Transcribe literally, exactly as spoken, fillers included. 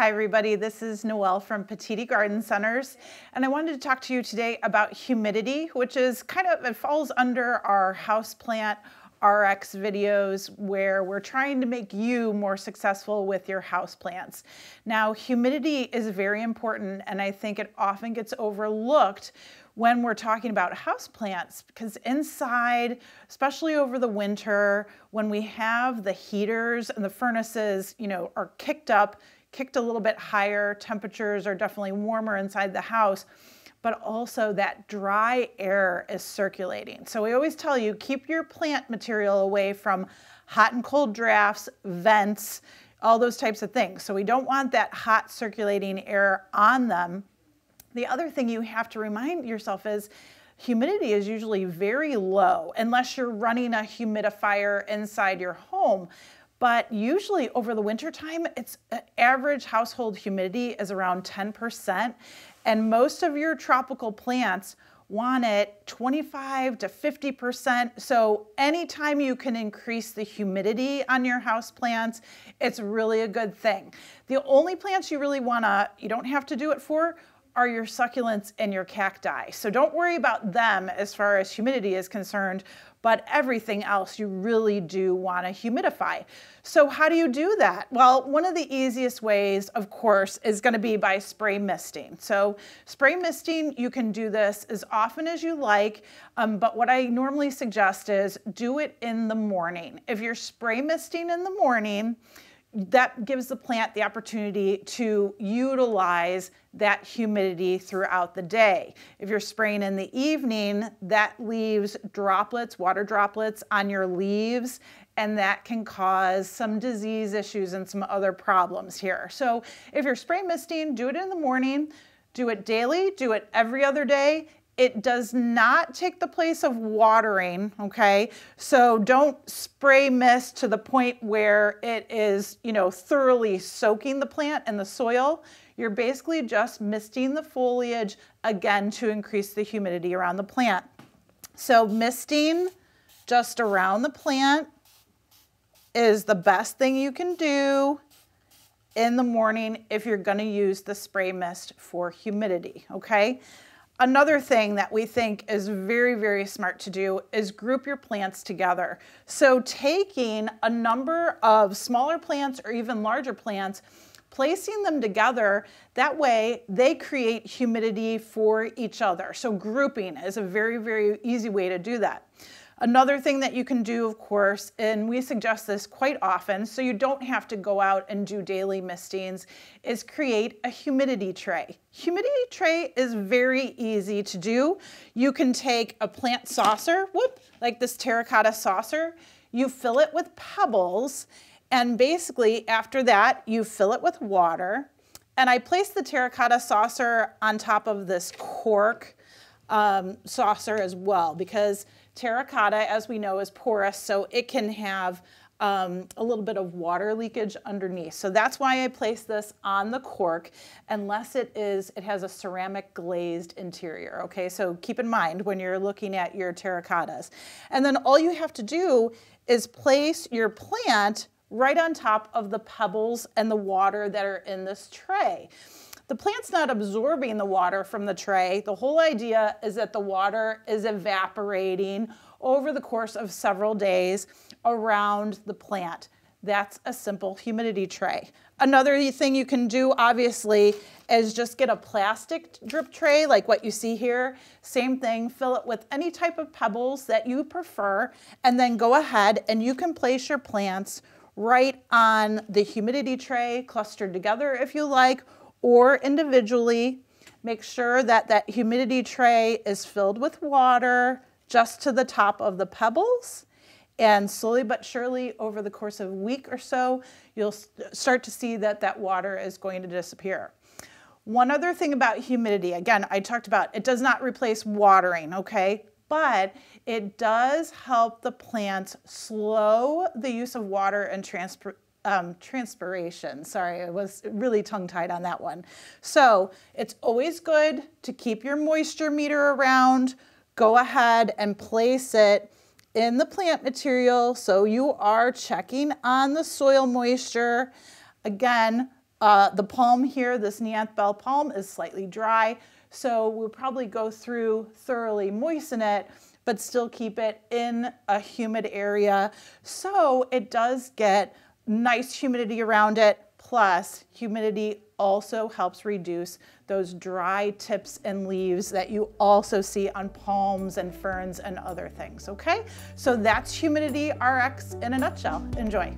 Hi everybody, this is Noelle from Petitti Garden Centers, and I wanted to talk to you today about humidity, which is kind of, it falls under our houseplant R X videos where we're trying to make you more successful with your houseplants. Now, humidity is very important, and I think it often gets overlooked when we're talking about houseplants, because inside, especially over the winter, when we have the heaters and the furnaces, you know, are kicked up, kicked a little bit higher, temperatures are definitely warmer inside the house, but also that dry air is circulating. So we always tell you, keep your plant material away from hot and cold drafts, vents, all those types of things. So we don't want that hot circulating air on them. The other thing you have to remind yourself is humidity is usually very low unless you're running a humidifier inside your home. But usually over the winter time, it's average household humidity is around ten percent. And most of your tropical plants want it twenty-five to fifty percent. So anytime you can increase the humidity on your house plants, it's really a good thing. The only plants you really wanna, you don't have to do it for, are your succulents and your cacti. So don't worry about them as far as humidity is concerned, but everything else you really do want to humidify. So how do you do that? Well, one of the easiest ways, of course, is going to be by spray misting. So spray misting, you can do this as often as you like, um, but what I normally suggest is do it in the morning. If you're spray misting in the morning, that gives the plant the opportunity to utilize that humidity throughout the day. If you're spraying in the evening, that leaves droplets, water droplets on your leaves, and that can cause some disease issues and some other problems here. So if you're spray misting, do it in the morning, do it daily, do it every other day. It does not take the place of watering, okay? So don't spray mist to the point where it is, you know, thoroughly soaking the plant and the soil. You're basically just misting the foliage, again, to increase the humidity around the plant. So misting just around the plant is the best thing you can do in the morning if you're gonna use the spray mist for humidity, okay? Another thing that we think is very, very smart to do is group your plants together. So taking a number of smaller plants or even larger plants, placing them together, that way they create humidity for each other. So grouping is a very, very easy way to do that. Another thing that you can do, of course, and we suggest this quite often, so you don't have to go out and do daily mistings, is create a humidity tray. Humidity tray is very easy to do. You can take a plant saucer, whoop, like this terracotta saucer, you fill it with pebbles, and basically after that, you fill it with water. And I place the terracotta saucer on top of this cork um, saucer as well, because terracotta, as we know, is porous, so it can have um, a little bit of water leakage underneath. So that's why I place this on the cork, unless it is, it has a ceramic glazed interior, okay? So keep in mind when you're looking at your terracottas. And then all you have to do is place your plant right on top of the pebbles and the water that are in this tray. The plant's not absorbing the water from the tray. The whole idea is that the water is evaporating over the course of several days around the plant. That's a simple humidity tray. Another thing you can do, obviously, is just get a plastic drip tray like what you see here. Same thing, fill it with any type of pebbles that you prefer, and then go ahead and you can place your plants right on the humidity tray, clustered together if you like, or individually. Make sure that that humidity tray is filled with water just to the top of the pebbles. And slowly but surely, over the course of a week or so, you'll start to see that that water is going to disappear. One other thing about humidity, again, I talked about, it does not replace watering, okay? But it does help the plants slow the use of water and transport. Um, transpiration. Sorry, I was really tongue-tied on that one. So it's always good to keep your moisture meter around. Go ahead and place it in the plant material so you are checking on the soil moisture. Again, Uh, the palm here, this Neanthe Bella Palm, is slightly dry, so we'll probably go through, thoroughly moisten it, but still keep it in a humid area so it does get nice humidity around it. Plus, humidity also helps reduce those dry tips and leaves that you also see on palms and ferns and other things, okay? So that's Humidity R X in a nutshell. Enjoy.